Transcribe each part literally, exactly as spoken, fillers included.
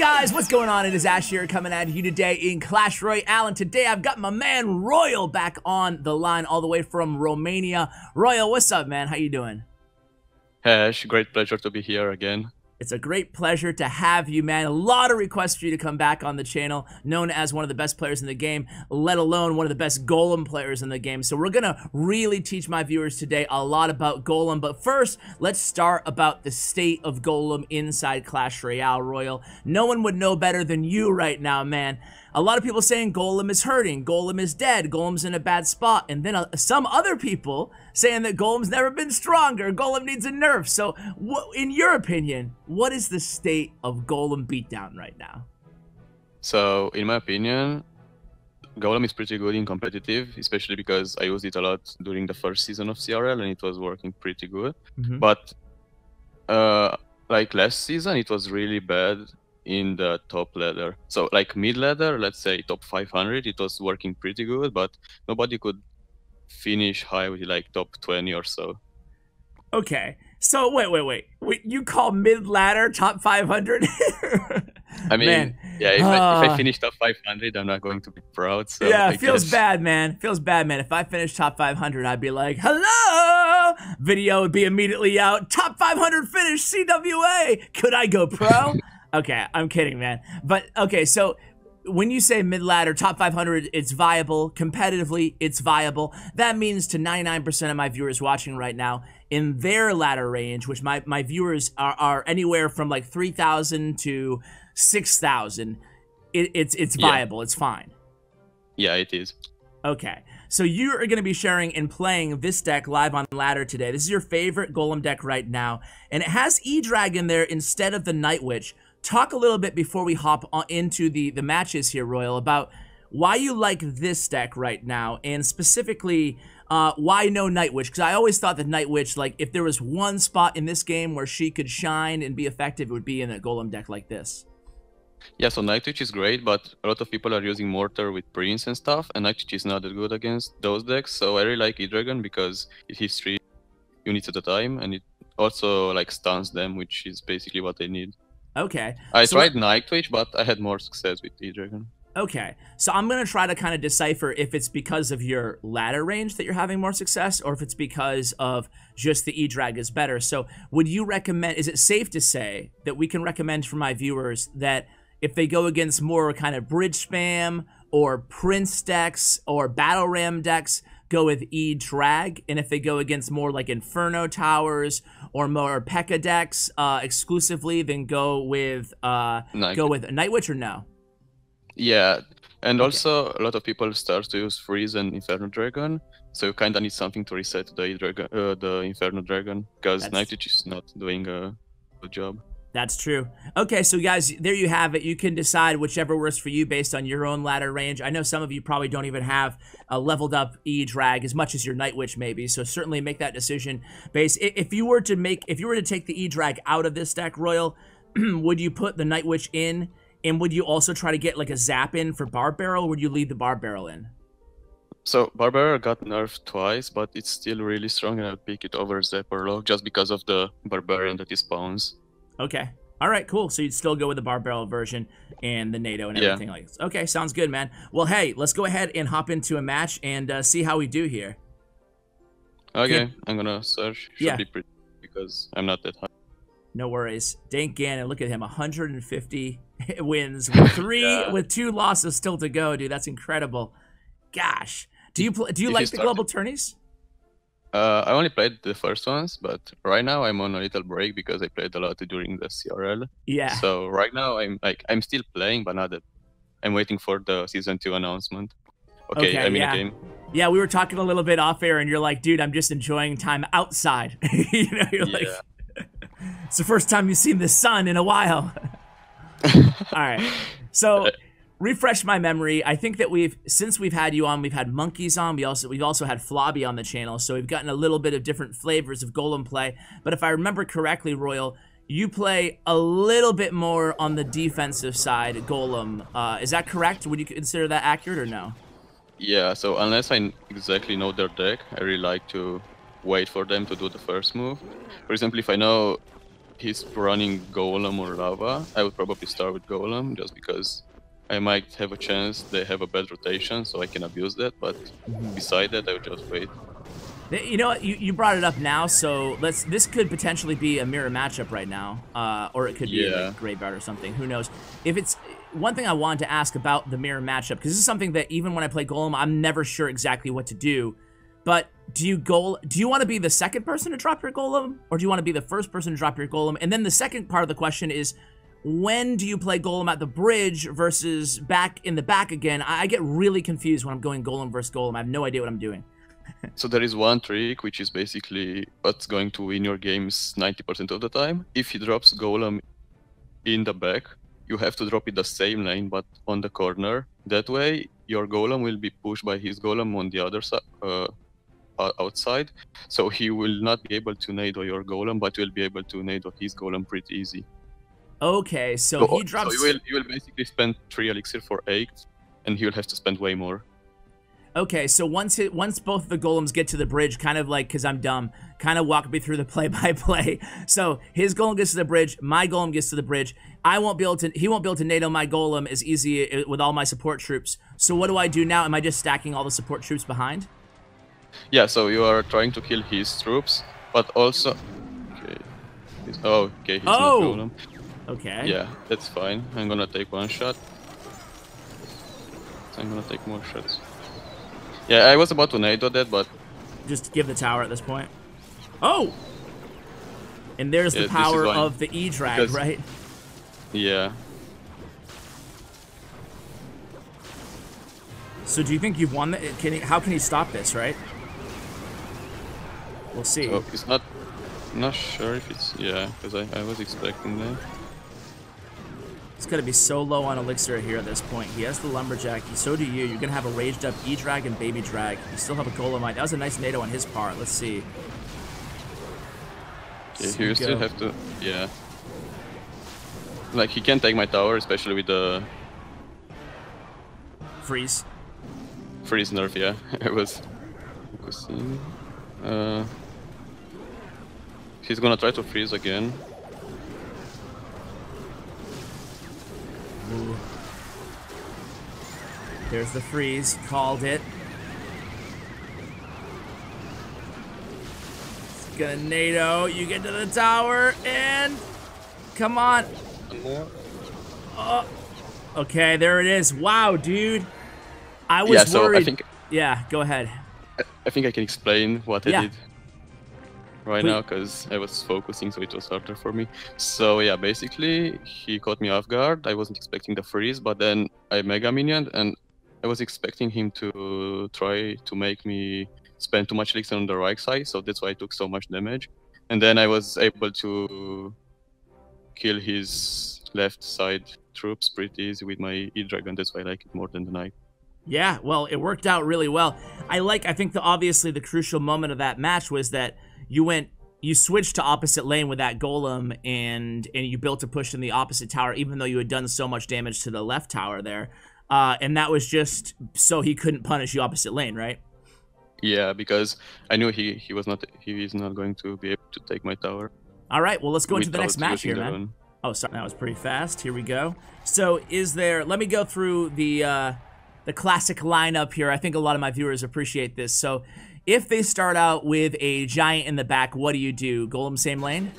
guys, what's going on? It is Ash here coming at you today in Clash Royale, and today I've got my man Royal back on the line all the way from Romania. Royal, what's up, man? How you doing? Hey Ash, great pleasure to be here again. It's a great pleasure to have you, man. A lot of requests for you to come back on the channel, known as one of the best players in the game, let alone one of the best Golem players in the game. So we're going to really teach my viewers today a lot about Golem. But first, let's start about the state of Golem inside Clash Royale, Royal. No one would know better than you right now, man. A lot of people saying Golem is hurting, Golem is dead, Golem's in a bad spot, and then uh, some other people saying that Golem's never been stronger, Golem needs a nerf. So, wh in your opinion, what is the state of Golem beatdown right now? So, in my opinion, Golem is pretty good in competitive, especially because I used it a lot during the first season of C R L, and it was working pretty good. Mm-hmm. But, uh, like last season, it was really bad in the top ladder. So like mid ladder, let's say top five hundred, it was working pretty good, but nobody could finish high with like top twenty or so. Okay, so wait, wait, wait, wait you call mid ladder top five hundred? I mean, man. yeah, if, uh, I, if I finish top five hundred, I'm not going to be proud. So yeah, it I feels guess. bad, man. It feels bad, man. If I finish top five hundred, I'd be like, hello! Video would be immediately out. Top five hundred finish, C W A! Could I go pro? Okay, I'm kidding, man. But, okay, so when you say mid-ladder, top five hundred, it's viable. Competitively, it's viable. That means to ninety-nine percent of my viewers watching right now, in their ladder range, which my, my viewers are, are anywhere from like three thousand to six thousand, it, it's, it's viable. Yeah. It's fine. Yeah, it is. Okay. So you are going to be sharing and playing this deck live on Ladder today. This is your favorite Golem deck right now. And it has E-Dragon there instead of the Night Witch. Talk a little bit before we hop on into the, the matches here, Royal, about why you like this deck right now, and specifically uh, why no Night Witch, because I always thought that Night Witch, like, if there was one spot in this game where she could shine and be effective, it would be in a Golem deck like this. Yeah, so Night Witch is great, but a lot of people are using Mortar with Prince and stuff, and Night Witch is not that good against those decks, so I really like E-Dragon because it hits three units at a time, and it also, like, stuns them, which is basically what they need. Okay. I so tried Night Witch, but I had more success with E-Dragon. Okay. So I'm going to try to kind of decipher if it's because of your ladder range that you're having more success, or if it's because of just the E-Drag is better. So would you recommend, is it safe to say that we can recommend for my viewers that if they go against more kind of bridge spam or Prince decks or Battle Ram decks, go with E-Drag, and if they go against more like Inferno Towers or more P E K K A decks uh, exclusively, then go with uh, go with Night Witch, or no? Yeah, and okay. Also a lot of people start to use Freeze and Inferno Dragon, so you kind of need something to reset the dragon, uh, the Inferno Dragon, because Night Witch is not doing a good job. That's true. Okay, so guys, there you have it. You can decide whichever works for you based on your own ladder range. I know some of you probably don't even have a leveled up E-Drag as much as your Night Witch maybe, so certainly make that decision based. If you were to make, if you were to take the E-Drag out of this deck, Royal, would you put the Night Witch in, and would you also try to get like a Zap in for Bar Barrel, or would you leave the Bar Barrel in? So Barbarian got nerfed twice, but it's still really strong, and I'll pick it over Zap or Log just because of the Barbarian that it spawns. Okay. All right, cool. So you'd still go with the Bar Barrel version and the Nado and everything yeah. like this. Okay, sounds good, man. Well, hey, let's go ahead and hop into a match and uh, see how we do here. Okay, Can... I'm going to search. Should yeah. be pretty, because I'm not that high. No worries. Dank Gannon, look at him, one hundred fifty wins with three yeah. with two losses still to go, dude. That's incredible. Gosh. Do you do you if like you the global tourneys? Uh, I only played the first ones, but right now I'm on a little break because I played a lot during the C R L. Yeah. So right now I'm like I'm still playing, but not. That I'm waiting for the season two announcement. Okay, okay I'm yeah. in a game. Yeah, we were talking a little bit off air, and you're like, "Dude, I'm just enjoying time outside." You know, you're yeah. like, "It's the first time you've seen the sun in a while." All right, so. Refresh my memory. I think that we've since we've had you on, we've had monkeys on. We also we've also had Flobby on the channel, so we've gotten a little bit of different flavors of Golem play. But if I remember correctly, Royal, you play a little bit more on the defensive side, Golem. Uh, is that correct? Would you consider that accurate or no? Yeah. So unless I exactly know their deck, I really like to wait for them to do the first move. For example, if I know he's running Golem or Lava, I would probably start with Golem just because I might have a chance, they have a bad rotation, so I can abuse that, but beside that I would just wait. You know what, you, you brought it up now, so let's. This could potentially be a mirror matchup right now, uh, or it could be yeah. like Graveyard or something, who knows. If it's, one thing I wanted to ask about the mirror matchup, because this is something that even when I play Golem, I'm never sure exactly what to do, but do you go, do you want to be the second person to drop your Golem, or do you want to be the first person to drop your Golem? And then the second part of the question is, when do you play Golem at the bridge versus back in the back again? I get really confused when I'm going Golem versus Golem. I have no idea what I'm doing. So there is one trick, which is basically what's going to win your games ninety percent of the time. If he drops Golem in the back, you have to drop it the same lane, but on the corner. That way, your Golem will be pushed by his Golem on the other side, uh, outside. So he will not be able to Nado your Golem, but will be able to Nado his Golem pretty easy. Okay, so, so he drops... So you will, you will basically spend three elixir for eight, and he will have to spend way more. Okay, so once it, once both the Golems get to the bridge, kind of like, because I'm dumb, kind of walk me through the play-by-play. -play. So his Golem gets to the bridge, my Golem gets to the bridge. I won't be able to, he won't be able to Nado my Golem as easy with all my support troops. So what do I do now? Am I just stacking all the support troops behind? Yeah, so you are trying to kill his troops, but also... Okay. Oh, okay, he's oh! not Golem. Okay. Yeah, that's fine. I'm gonna take one shot. I'm gonna take more shots. Yeah, I was about to Nado that, but... Just give the tower at this point. Oh! And there's yeah, the power of the E-Dragon, because... right? Yeah. So do you think you've won the... Can he... How can he stop this, right? We'll see. So it's not... I'm not sure if it's... Yeah, because I, I was expecting that. It's gonna be so low on elixir here at this point. He has the Lumberjack, so do you. You're gonna have a raged up E-Dragon, Baby Dragon. You still have a Golemite. That was a nice Nado on his part. Let's see. Yeah, you still have to, yeah. Like, he can't take my tower, especially with the... Freeze. Freeze nerf, yeah. I was focusing. Uh, he's gonna try to freeze again. Ooh. There's the freeze, called it. It's gonna Nado, you get to the tower, and come on. Oh. Okay, there it is. Wow, dude. I was yeah, so worried. I think, yeah, go ahead. I think I can explain what I yeah. did right Please. now, because I was focusing, so it was harder for me. So yeah, basically he caught me off guard. I wasn't expecting the freeze, but then I Mega Minioned, and I was expecting him to try to make me spend too much elixir on the right side, so that's why I took so much damage. And then I was able to kill his left side troops pretty easy with my E-Dragon. That's why I like it more than the Knight. Yeah, well, it worked out really well. I like, I think the, obviously the crucial moment of that match was that you went, you switched to opposite lane with that Golem, and and you built a push in the opposite tower, even though you had done so much damage to the left tower there. Uh, and that was just so he couldn't punish you opposite lane, right? Yeah, because I knew he he was not he is not going to be able to take my tower. All right, well, let's go into the next match here, man. One. Oh, sorry, that was pretty fast. Here we go. So is there? Let me go through the uh, the classic lineup here. I think a lot of my viewers appreciate this. So. If they start out with a giant in the back, what do you do? Golem same lane?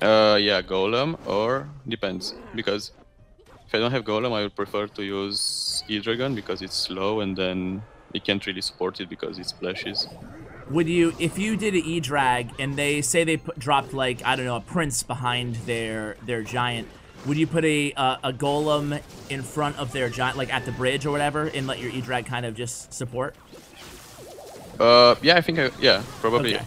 Uh, yeah, Golem or... Depends. Because if I don't have Golem, I would prefer to use E-Dragon because it's slow and then it can't really support it because it splashes. Would you... If you did an E-Drag and they say they put, dropped like, I don't know, a Prince behind their their giant, would you put a, a, a Golem in front of their giant, like at the bridge or whatever, and let your E-Drag kind of just support? Uh, yeah, I think I, yeah, probably. Okay.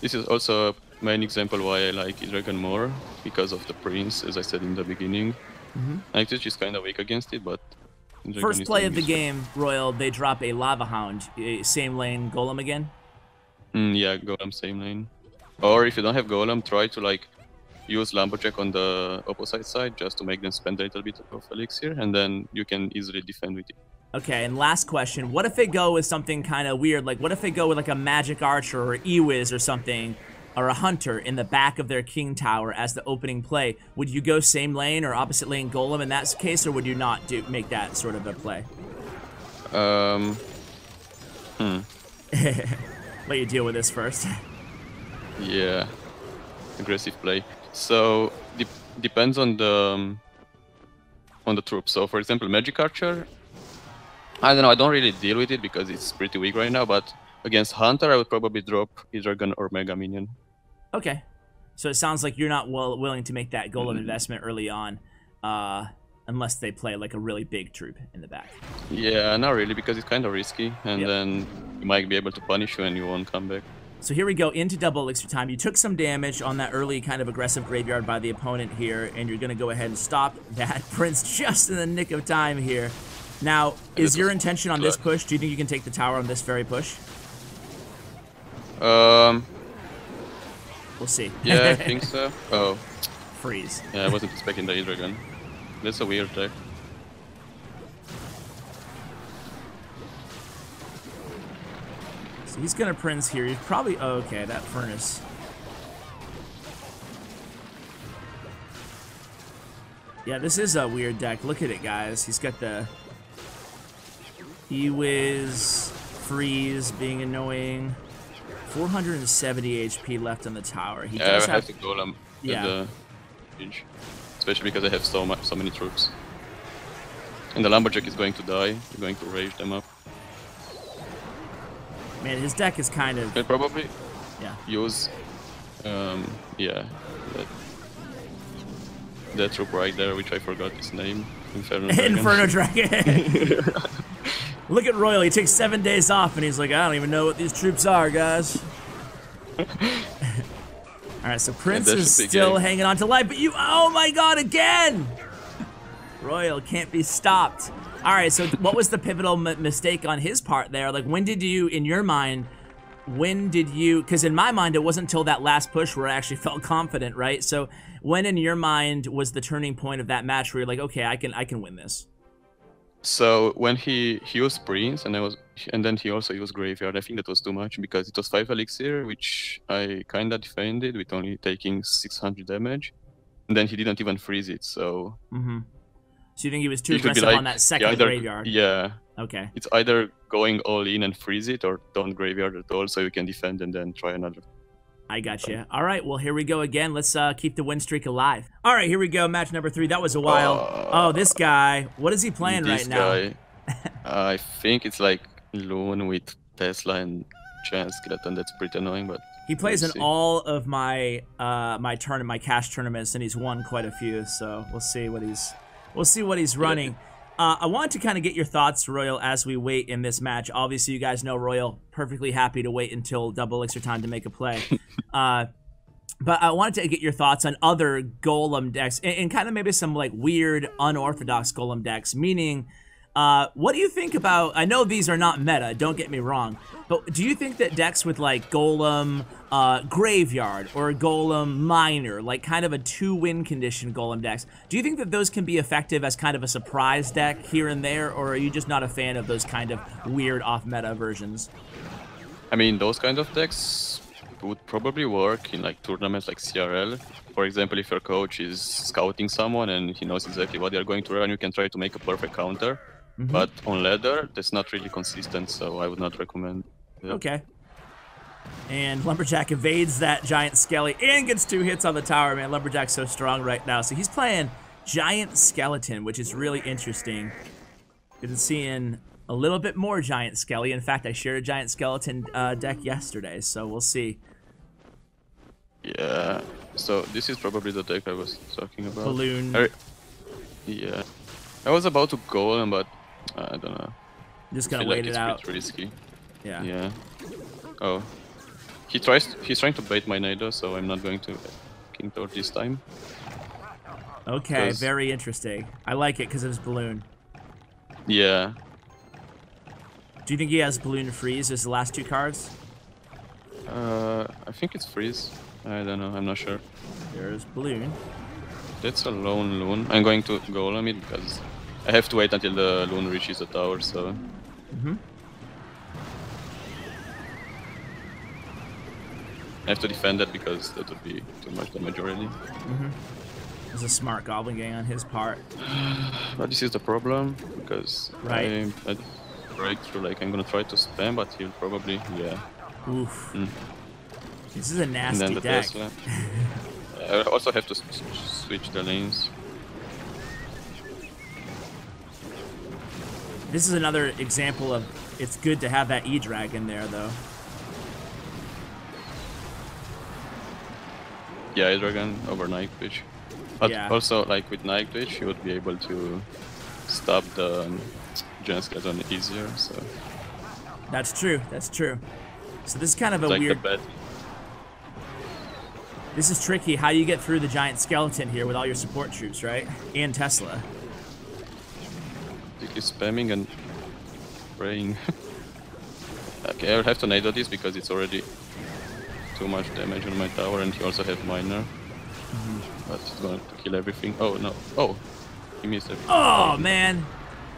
This is also a main example why I like E-Dragon more, because of the Prince, as I said in the beginning. Mm-hmm. Night Witch is kind of weak against it, but... E-Dragon First play of the game, Royal, they drop a Lava Hound. Same lane, Golem again? Mm, yeah, Golem, same lane. Or if you don't have Golem, try to like use Lumberjack on the opposite side, just to make them spend a little bit of elixir, and then you can easily defend with it. Okay, and last question. What if they go with something kind of weird? Like, what if they go with, like, a Magic Archer or E-Wiz or something or a Hunter in the back of their King Tower as the opening play, would you go same lane or opposite lane Golem in that case, or would you not do make that sort of a play? Um. Hmm. Let you deal with this first. Yeah. Aggressive play. So de depends on the um, on the troop. So for example, Magic Archer. I don't know. I don't really deal with it because it's pretty weak right now, but against Hunter, I would probably drop E-Dragon or Mega Minion. Okay. So it sounds like you're not well willing to make that Golem mm-hmm. investment early on, uh, unless they play like a really big troop in the back. Yeah, not really, because it's kind of risky, and yep. then you might be able to punish you and you won't come back. So here we go into double elixir time. You took some damage on that early kind of aggressive graveyard by the opponent here, and you're going to go ahead and stop that Prince just in the nick of time here. Now, is your intention on this push? Do you think you can take the tower on this very push? Um, we'll see. Yeah, I think so. Oh. Freeze. Yeah, I wasn't expecting the E-Dragon. That's a weird tech. So he's gonna Prince here. He's probably oh, okay. That Furnace. Yeah, this is a weird deck. Look at it, guys. He's got the E-Wiz, Freeze being annoying. four hundred seventy H P left on the tower. He yeah, does I have, have to Golem. Yeah. The pinch. Especially because I have so much, so many troops. And the Lumberjack is going to die. You're going to rage them up. Man, his deck is kind of. He'll probably. Yeah. Use. Um. Yeah. That, that troop right there, which I forgot his name. Inferno Dragon. Inferno Dragon. Look at Royal, he takes seven days off and he's like, I don't even know what these troops are, guys. Alright, so Prince yeah, is still game. hanging on to life, but you, oh my god, again! Royal can't be stopped. Alright, so what was the pivotal m mistake on his part there? Like, when did you, in your mind, when did you, because in my mind it wasn't until that last push where I actually felt confident, right? So, when in your mind was the turning point of that match where you're like, okay, I can, I can win this? So when he, he used Prince and I was and then he also used Graveyard, I think that was too much because it was five elixir, which I kinda defended with only taking six hundred damage. And then he didn't even freeze it, so mm-hmm. So you think he was too aggressive like, on that second yeah, either, graveyard? Yeah. Okay. It's either going all in and freeze it or don't graveyard at all so you can defend and then try another. I got you. All right, well, here we go again. Let's uh, keep the win streak alive. All right, here we go. Match number three. That was a while. Uh, oh, this guy. What is he playing right guy, now? I think it's like Loon with Tesla and Giant Skeleton. That's pretty annoying, but he plays we'll in see. all of my uh, my turn my cash tournaments, and he's won quite a few. So we'll see what he's we'll see what he's running. Yeah. Uh, I want to kind of get your thoughts, Royal, as we wait in this match. Obviously, you guys know Royal perfectly happy to wait until double elixir time to make a play. uh, but I wanted to get your thoughts on other Golem decks and, and kind of maybe some like weird, unorthodox Golem decks. Meaning, uh, what do you think about? I know these are not meta. Don't get me wrong, but do you think that decks with like Golem uh, Graveyard or Golem Miner, like kind of a two-win condition Golem decks, do you think that those can be effective as kind of a surprise deck here and there, or are you just not a fan of those kind of weird off-meta versions? I mean, those kind of decks would probably work in like tournaments like C R L. For example, if your coach is scouting someone and he knows exactly what they are going to run, you can try to make a perfect counter. Mm-hmm. But on ladder, that's not really consistent, so I would not recommend it. Okay. And Lumberjack evades that Giant Skelly and gets two hits on the tower, man. Lumberjack's so strong right now. So he's playing Giant Skeleton, which is really interesting. Good to seeing a little bit more Giant Skelly. In fact, I shared a Giant Skeleton uh, deck yesterday, so we'll see. Yeah, so this is probably the deck I was talking about. Balloon. I... Yeah. I was about to Golem, but uh, I don't know. I'm just gonna wait like it it's out. It's risky. Yeah. Yeah. Oh. He tries. He's trying to bait my Nado, so I'm not going to King Tower this time. Okay, Cause... very interesting. I like it because of his Balloon. Yeah. Do you think he has Balloon Freeze as the last two cards? Uh, I think it's Freeze. I don't know. I'm not sure. There's Balloon. That's a lone Loon. I'm going to Golem it because I have to wait until the Loon reaches the tower. So. Mm-hmm. I have to defend that because that would be too much damage already. Mm-hmm. It's a smart Goblin Gang on his part. But this is the problem, because right. I, I breakthrough, like I'm gonna try to spam, but he'll probably, yeah. Oof. Mm. This is a nasty and then the deck. Tesla. I also have to switch the lanes. This is another example of it's good to have that E-Dragon there, though. Yeah, E-Dragon over Night Witch. But yeah. Also, like with Night Witch, you would be able to stop the um, Giant Skeleton easier. So that's true. That's true. So this is kind of it's a like weird. The this is tricky. How do you get through the Giant Skeleton here with all your support troops, right? And Tesla. I think he's spamming and praying. Okay, I'll have to Nado this because it's already too much damage on my tower, and you also have Miner. But it's going to kill everything. Oh, no. Oh, he missed everything. Oh, man.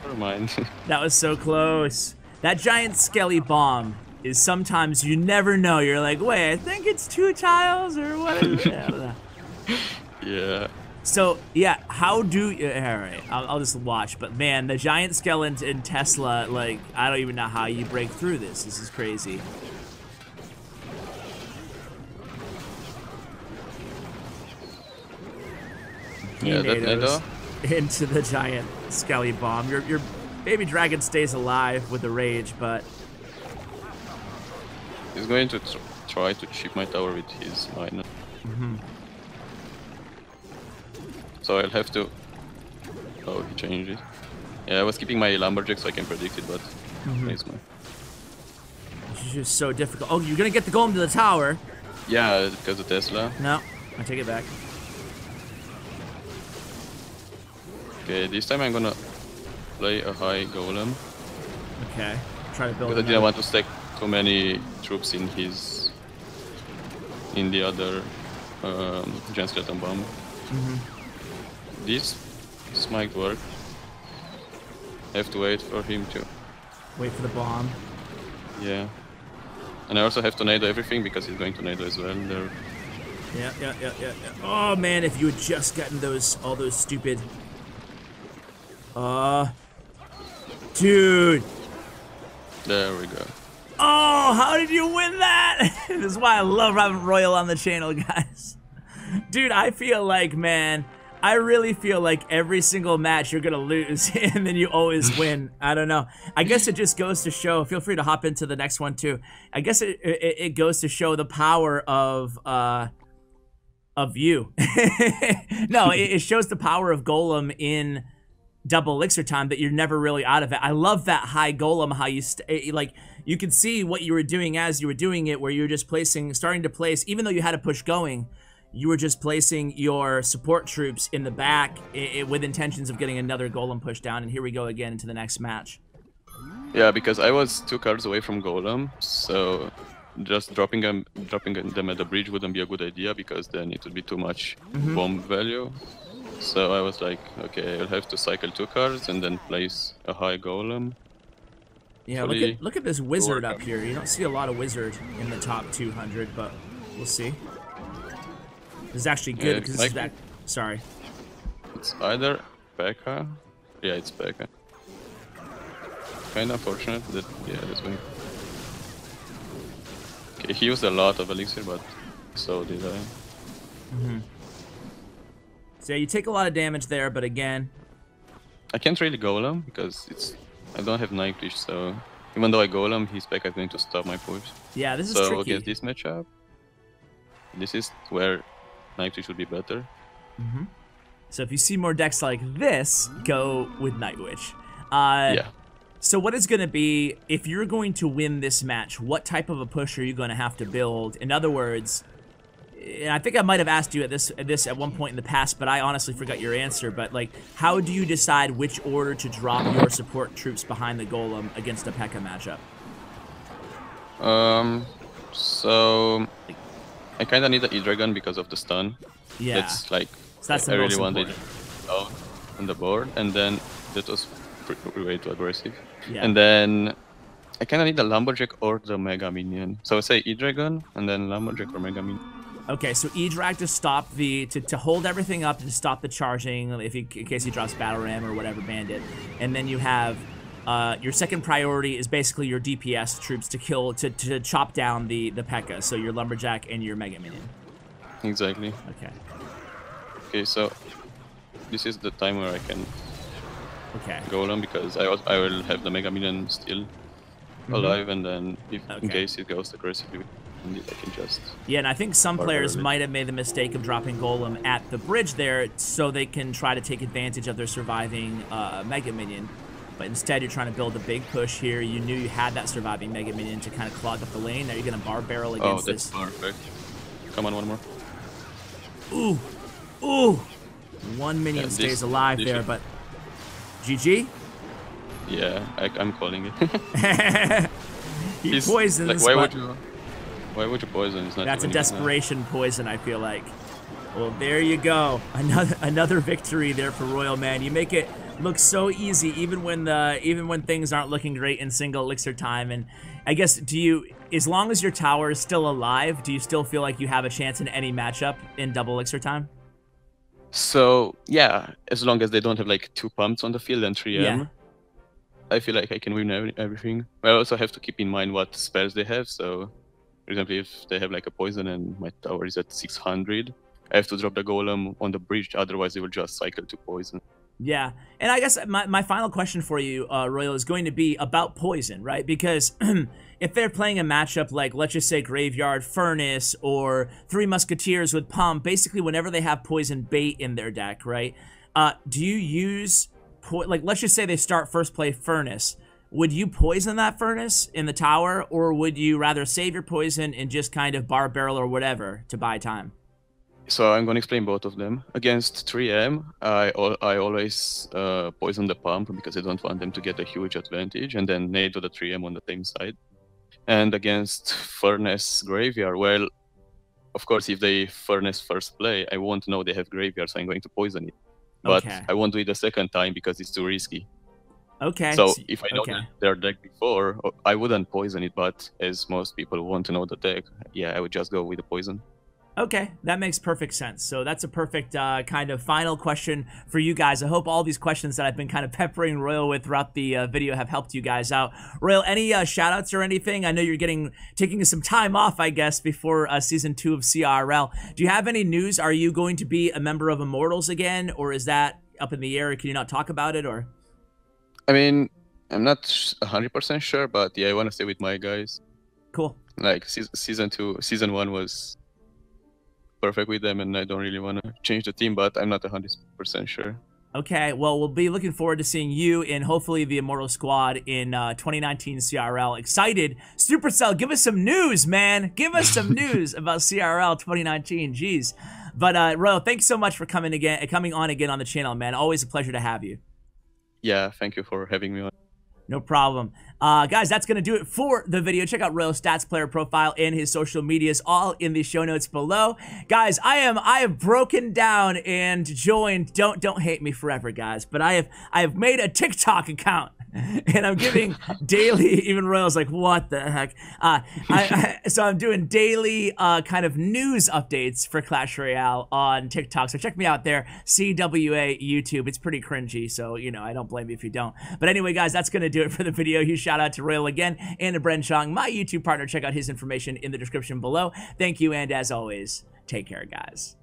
Never mind. That was so close. That Giant Skelly bomb is sometimes you never know. You're like, wait, I think it's two tiles or what is it? I don't know. Yeah. So, yeah, how do you... All right, I'll, I'll just watch. But, man, the Giant Skeleton and Tesla, like, I don't even know how you break through this. This is crazy. Yeah, that Nado into the Giant Skelly bomb. Your your Baby Dragon stays alive with the rage, but he's going to tr try to chip my tower with his Miner. Mm-hmm. So I'll have to. Oh, he changed it. Yeah, I was keeping my Lumberjack so I can predict it, but mm-hmm. It's my. It's just so difficult. Oh, you're gonna get the Golem to the tower. Yeah, because of Tesla. No, I take it back. Okay, this time I'm gonna play a high Golem. Okay, try to build. Because I didn't want to stack too many troops in his, in the other um, Giant Skeleton bomb. Mm-hmm. This, this might work. I have to wait for him to. Wait for the bomb. Yeah, and I also have to Nado everything because he's going to Nado as well. There. Yeah, yeah, yeah, yeah, yeah. Oh man, if you had just gotten those, all those stupid. Uh, dude. There we go. Oh, how did you win that? This is why I love having Royal on the channel, guys. Dude, I feel like, man, I really feel like every single match you're gonna lose and then you always win. I don't know. I guess it just goes to show, feel free to hop into the next one too. I guess it, it, it goes to show the power of, uh, of you. No, it, it shows the power of Golem in double elixir time, that you're never really out of it. I love that high Golem, how you st like you could see what you were doing as you were doing it, where you were just placing, starting to place, even though you had a push going, you were just placing your support troops in the back it, it, with intentions of getting another Golem push down. And here we go again into the next match. Yeah, because I was two cards away from Golem, so just dropping them, dropping them at the bridge wouldn't be a good idea because then it would be too much mm-hmm. bomb value. So I was like, okay, I'll have to cycle two cards and then place a high Golem. Yeah, look at, look at this wizard up here. You don't see a lot of wizard in the top two hundred, but we'll see. This is actually good because yeah, like, that. Sorry. It's either P E K K A. Yeah, it's P E K K A. Kind of fortunate that yeah, this way. Okay, he used a lot of elixir, but so did I. Mm-hmm. So you take a lot of damage there, but again, I can't really Golem because it's I don't have Night Witch, so even though I Golem, his P E K K A is going to stop my push. Yeah, this is so tricky. So against this matchup, this is where Night Witch would be better. Mm-hmm. So if you see more decks like this, go with Night Witch. Uh, yeah. So what is going to be, if you're going to win this match, what type of a push are you going to have to build? In other words. And I think I might have asked you at this at this at one point in the past, but I honestly forgot your answer. But like, how do you decide which order to drop your support troops behind the Golem against a P E K K A matchup? Um, so I kind of need the E-Dragon because of the stun. Yeah, that's like so that's I, the I really want it out on the board, and then that was way too aggressive. Yeah. And then I kind of need the Lumberjack or the Mega Minion. So I say E-Dragon and then Lumberjack or Mega Minion. Okay, so E-Drag to stop the, to, to hold everything up and stop the charging if he, in case he drops Battle Ram or whatever bandit. And then you have, uh, your second priority is basically your D P S troops to kill, to, to chop down the, the P E K K A. So your Lumberjack and your Mega Minion. Exactly. Okay. Okay, so this is the time where I can okay. Golem because I, was, I will have the Mega Minion still mm-hmm. alive and then if okay. in case it goes aggressively. I can just yeah, and I think some players might have made the mistake of dropping Golem at the bridge there so they can try to take advantage of their surviving uh, Mega Minion. But instead, you're trying to build a big push here. You knew you had that surviving Mega Minion to kind of clog up the lane. Now you're going to Bar Barrel against oh, that's this. Perfect. Come on, one more. Ooh. Ooh. One Minion yeah, this, stays alive there, should... but... G G? Yeah, I, I'm calling it. he He's, poisons, like, why but... would you... Why would you poison? It's not That's a desperation now. Poison, I feel like. Well, there you go. Another another victory there for Royal, man. You make it look so easy, even when the even when things aren't looking great in single elixir time. And I guess, do you, as long as your tower is still alive, do you still feel like you have a chance in any matchup in double elixir time? So yeah, as long as they don't have like two pumps on the field and three M. Yeah. I feel like I can win every, everything. But I also have to keep in mind what spells they have, so. For example, if they have like a poison and my tower is at six hundred, I have to drop the golem on the bridge, otherwise it will just cycle to poison. Yeah, and I guess my, my final question for you, uh, Royal, is going to be about poison, right? Because if they're playing a matchup like, let's just say, Graveyard, Furnace, or Three Musketeers with Pump, basically whenever they have poison bait in their deck, right? Uh, do you use, po like, let's just say they start first play Furnace. Would you poison that Furnace in the tower, or would you rather save your poison and just kind of Bar Barrel or whatever to buy time? So I'm going to explain both of them. Against three M, I, I always uh, poison the pump because I don't want them to get a huge advantage, and then Nado the three M on the same side. And against Furnace Graveyard, well, of course, if they Furnace first play, I won't know they have Graveyard, so I'm going to poison it. But okay. I won't do it the second time because it's too risky. Okay. So if I know okay. their deck before, I wouldn't poison it, but as most people want to know the deck, yeah, I would just go with the poison. Okay, that makes perfect sense. So that's a perfect uh, kind of final question for you guys. I hope all these questions that I've been kind of peppering Royal with throughout the uh, video have helped you guys out. Royal, any uh, shout-outs or anything? I know you're getting taking some time off, I guess, before uh, Season two of C R L. Do you have any news? Are you going to be a member of Immortals again, or is that up in the air? Can you not talk about it, or...? I mean, I'm not one hundred percent sure, but yeah, I want to stay with my guys. Cool. Like, se season two, season one was perfect with them, and I don't really want to change the team, but I'm not one hundred percent sure. Okay, well, we'll be looking forward to seeing you in, hopefully, the Immortal Squad in uh, twenty nineteen C R L. Excited. Supercell, give us some news, man. Give us some news about C R L twenty nineteen. Jeez. But, uh, Royal, thanks so much for coming again, coming on again on the channel, man. Always a pleasure to have you. Yeah, thank you for having me on. No problem. Uh, guys, that's going to do it for the video. Check out Royal's stats, player profile, and his social medias, all in the show notes below. Guys, I am I have broken down and joined. Don't don't hate me forever, guys. But I have I have made a TikTok account, and I'm giving daily. Even Royal's like, what the heck? Uh, I, I, so I'm doing daily uh, kind of news updates for Clash Royale on TikTok. So check me out there, C W A YouTube. It's pretty cringy, so you know I don't blame you if you don't. But anyway, guys, that's going to do it for the video. Huge shout out to Royal again and to Bren Chong, my YouTube partner. Check out his information in the description below. Thank you, and as always, take care, guys.